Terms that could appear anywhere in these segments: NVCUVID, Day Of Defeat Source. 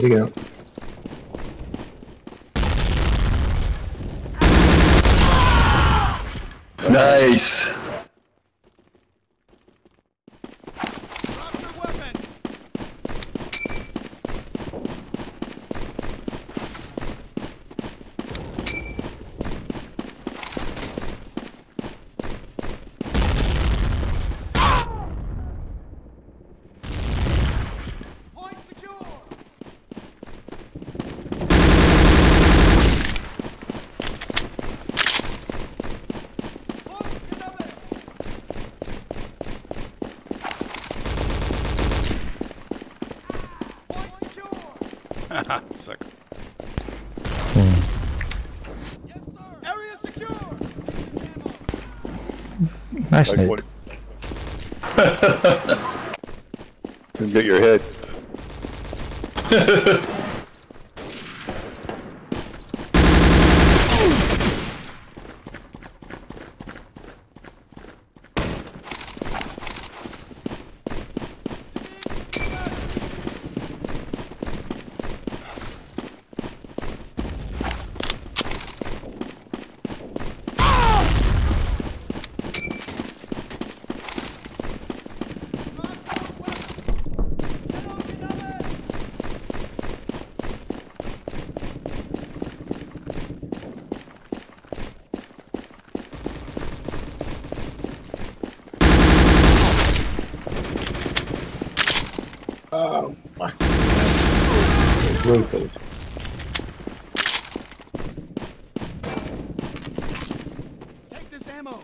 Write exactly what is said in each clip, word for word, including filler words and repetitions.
Way to go. Nice! Haha, suck. Hmm. Yes, sir. Area secure. Nice nade. Didn't get your head. Oh, fuck. Brutal. Take this ammo.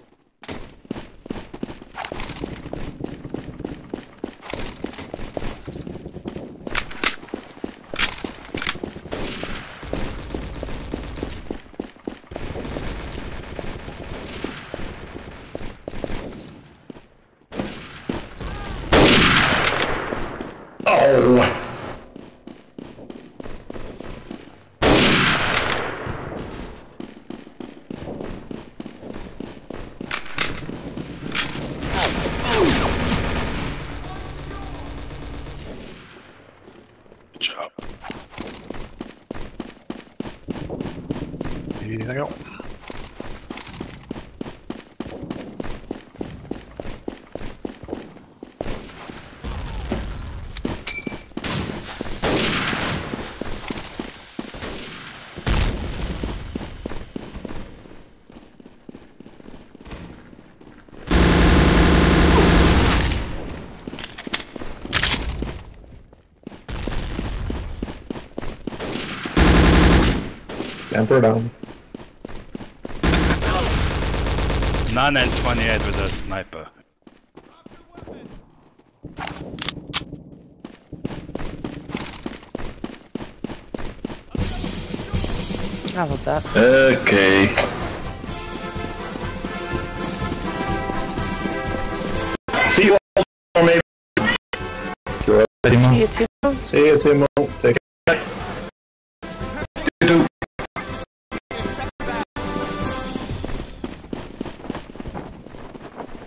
Oh! Good job. Need anything else? Temper down. nine and twenty-eight with a sniper. I love that. Okay. See you all tomorrow, maybe. See you tomorrow. See you tomorrow. Take care.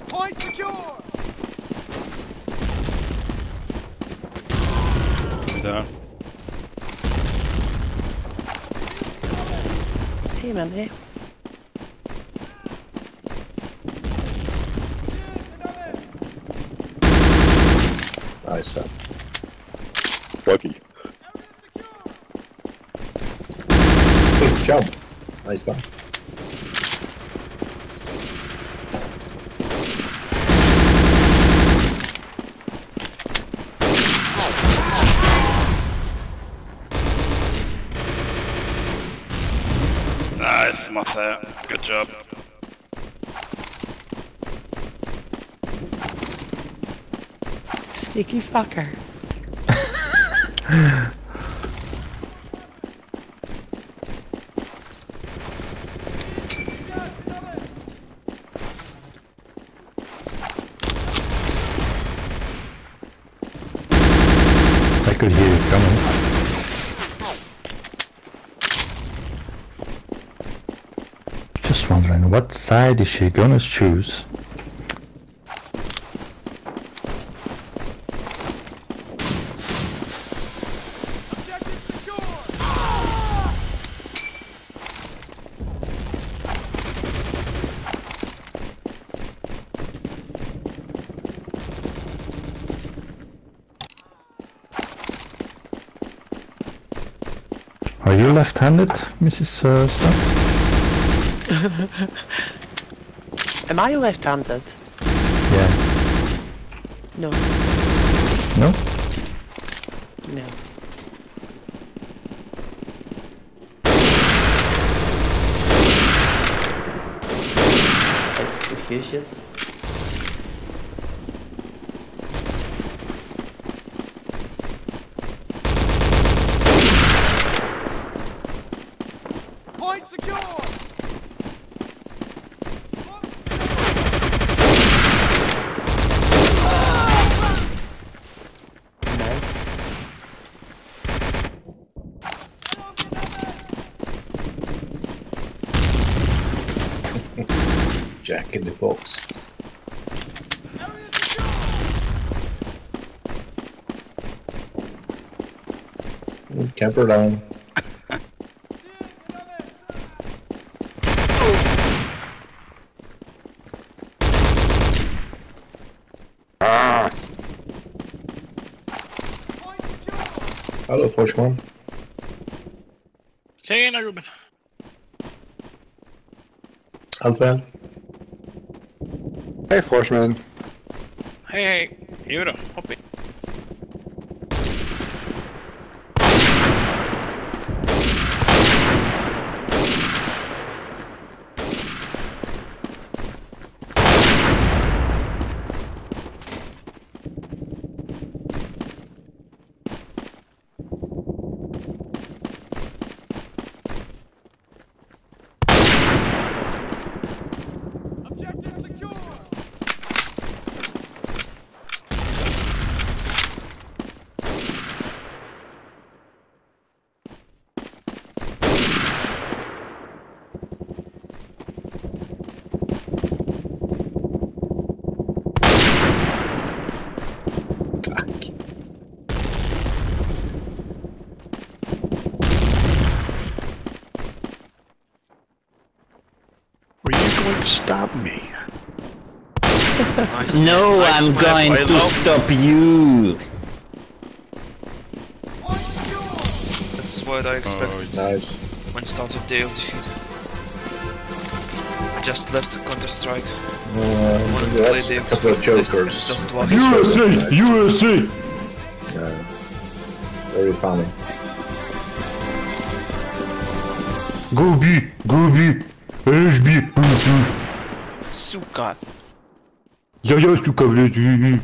Point secure. Down. Team in here. Nice up. Lucky. Good job. Nice done. Nice, Marcel. Good job. Sneaky fucker. I could hear you coming. Just wondering what side is she gonna choose? Objective Are you left-handed, Missus Uh, Stark? Am I left-handed? Yeah. No. No? No. That's precocious. Jack in the box. Camper down. Ah! Hello, Fishman. Tjena, Ruben. Allt väl? Hej Forsman. Hej hej. Jo då, hopp in. Stop me. Nice. No, nice. I'm going to love. Stop you. That's what I expected. Oh, nice. When started Day of Defeat. I just left Counter Strike. Um, I wanted to play Day of Defeat. Jokers. Just U S A! Nice. U S A! Yeah. Very funny. Go B! Go B! H B! Сука. Я я стука, блядь.